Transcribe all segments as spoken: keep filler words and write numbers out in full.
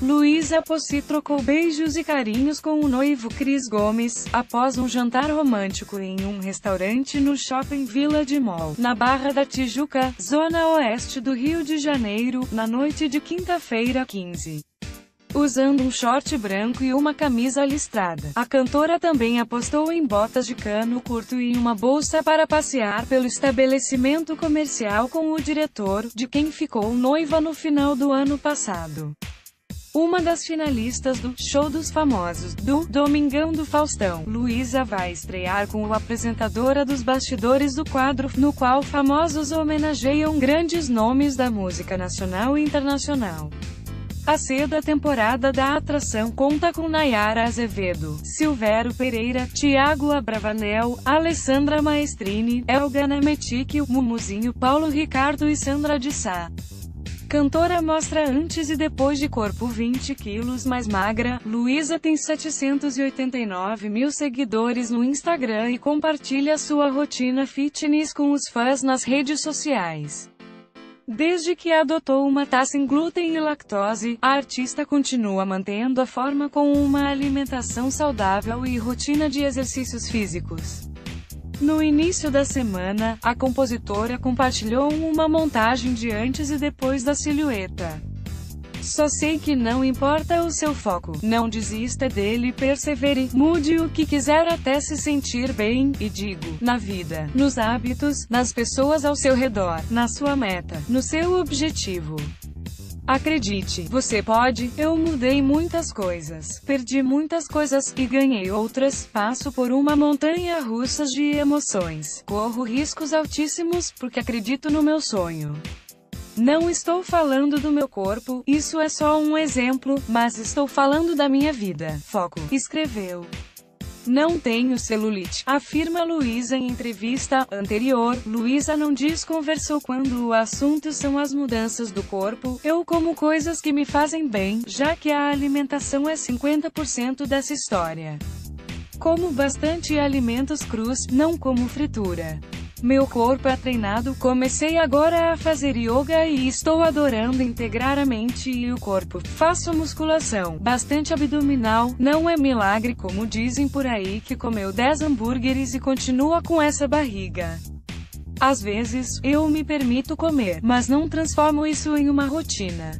Luiza Possi trocou beijos e carinhos com o noivo Cris Gomes, após um jantar romântico em um restaurante no Shopping Village Mall, na Barra da Tijuca, zona oeste do Rio de Janeiro, na noite de quinta-feira, quinze. Usando um short branco e uma camisa listrada, a cantora também apostou em botas de cano curto e uma bolsa para passear pelo estabelecimento comercial com o diretor, de quem ficou noiva no final do ano passado. Uma das finalistas do Show dos Famosos, do Domingão do Faustão, Luiza vai estrear com o apresentadora dos bastidores do quadro, no qual famosos homenageiam grandes nomes da música nacional e internacional. A sexta temporada da atração conta com Nayara Azevedo, Silvero Pereira, Tiago Abravanel, Alessandra Maestrini, Elgana Metic, Mumuzinho, Paulo Ricardo e Sandra de Sá. Cantora mostra antes e depois de corpo vinte quilos mais magra. Luiza tem setecentos e oitenta e nove mil seguidores no Instagram e compartilha sua rotina fitness com os fãs nas redes sociais. Desde que adotou uma dieta sem glúten e lactose, a artista continua mantendo a forma com uma alimentação saudável e rotina de exercícios físicos. No início da semana, a compositora compartilhou uma montagem de antes e depois da silhueta. Só sei que não importa o seu foco, não desista dele, persevere, mude o que quiser até se sentir bem, e digo, na vida, nos hábitos, nas pessoas ao seu redor, na sua meta, no seu objetivo. Acredite, você pode. Eu mudei muitas coisas, perdi muitas coisas, e ganhei outras, passo por uma montanha russa de emoções, corro riscos altíssimos, porque acredito no meu sonho. Não estou falando do meu corpo, isso é só um exemplo, mas estou falando da minha vida, foco, escreveu. Não tenho celulite, afirma Luiza em entrevista anterior. Luiza não desconversou quando o assunto são as mudanças do corpo. Eu como coisas que me fazem bem, já que a alimentação é cinquenta por cento dessa história. Como bastante alimentos crus, não como fritura. Meu corpo é treinado, comecei agora a fazer yoga e estou adorando integrar a mente e o corpo. Faço musculação, bastante abdominal, não é milagre como dizem por aí que comeu dez hambúrgueres e continua com essa barriga. Às vezes, eu me permito comer, mas não transformo isso em uma rotina.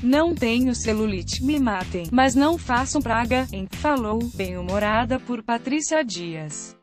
Não tenho celulite, me matem, mas não façam praga, em, falou, bem-humorada por Patrícia Dias.